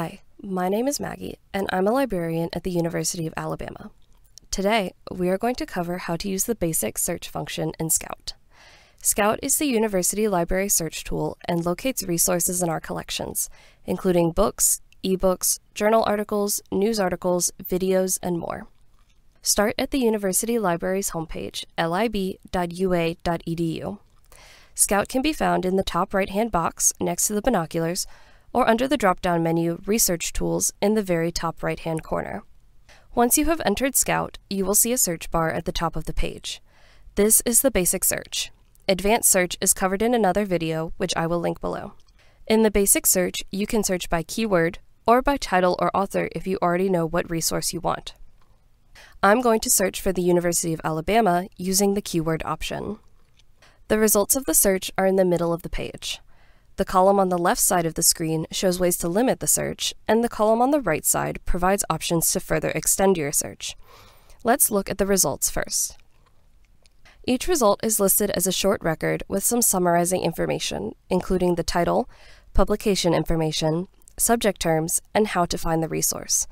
Hi, my name is Maggie, and I'm a librarian at the University of Alabama. Today, we are going to cover how to use the basic search function in Scout. Scout is the university library search tool and locates resources in our collections, including books, ebooks, journal articles, news articles, videos, and more. Start at the university library's homepage, lib.ua.edu. Scout can be found in the top right-hand box next to the binoculars, or under the drop-down menu, Research Tools, in the very top right-hand corner. Once you have entered Scout, you will see a search bar at the top of the page. This is the basic search. Advanced search is covered in another video, which I will link below. In the basic search, you can search by keyword, or by title or author if you already know what resource you want. I'm going to search for the University of Alabama using the keyword option. The results of the search are in the middle of the page. The column on the left side of the screen shows ways to limit the search, and the column on the right side provides options to further extend your search. Let's look at the results first. Each result is listed as a short record with some summarizing information, including the title, publication information, subject terms, and how to find the resource.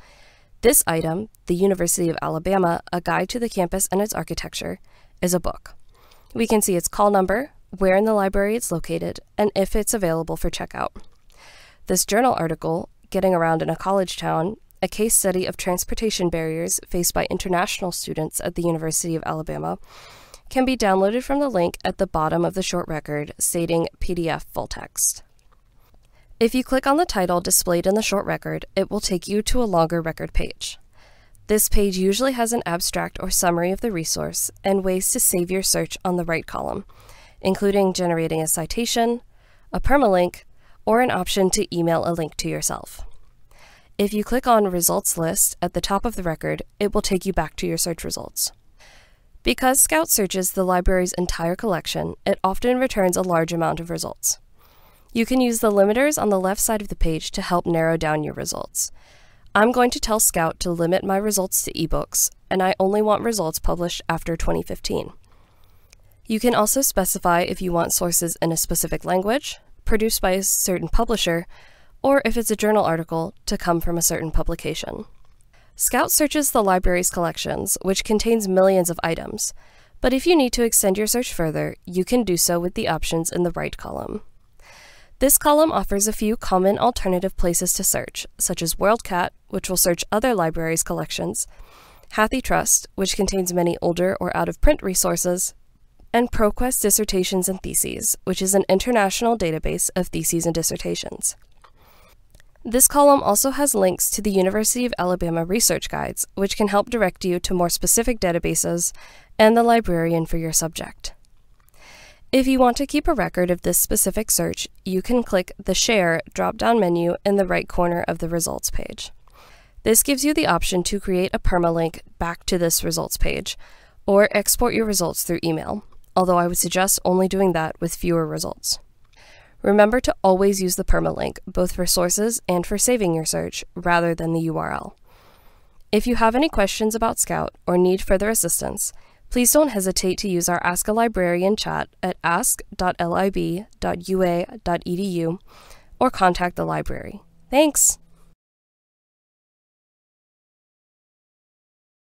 This item, The University of Alabama, A Guide to the Campus and Its Architecture, is a book. We can see its call number, where in the library it's located, and if it's available for checkout. This journal article, Getting Around in a College Town, a case study of transportation barriers faced by international students at the University of Alabama, can be downloaded from the link at the bottom of the short record stating PDF full text. If you click on the title displayed in the short record, it will take you to a longer record page. This page usually has an abstract or summary of the resource and ways to save your search on the right column, including generating a citation, a permalink, or an option to email a link to yourself. If you click on Results List at the top of the record, it will take you back to your search results. Because Scout searches the library's entire collection, it often returns a large amount of results. You can use the limiters on the left side of the page to help narrow down your results. I'm going to tell Scout to limit my results to ebooks, and I only want results published after 2015. You can also specify if you want sources in a specific language, produced by a certain publisher, or if it's a journal article, to come from a certain publication. Scout searches the library's collections, which contains millions of items, but if you need to extend your search further, you can do so with the options in the right column. This column offers a few common alternative places to search, such as WorldCat, which will search other libraries' collections, HathiTrust, which contains many older or out-of-print resources, and ProQuest Dissertations and Theses, which is an international database of theses and dissertations. This column also has links to the University of Alabama research guides, which can help direct you to more specific databases and the librarian for your subject. If you want to keep a record of this specific search, you can click the Share drop-down menu in the right corner of the results page. This gives you the option to create a permalink back to this results page, or export your results through email, although I would suggest only doing that with fewer results. Remember to always use the permalink, both for sources and for saving your search, rather than the URL. If you have any questions about Scout or need further assistance, please don't hesitate to use our Ask a Librarian chat at ask.lib.ua.edu or contact the library. Thanks!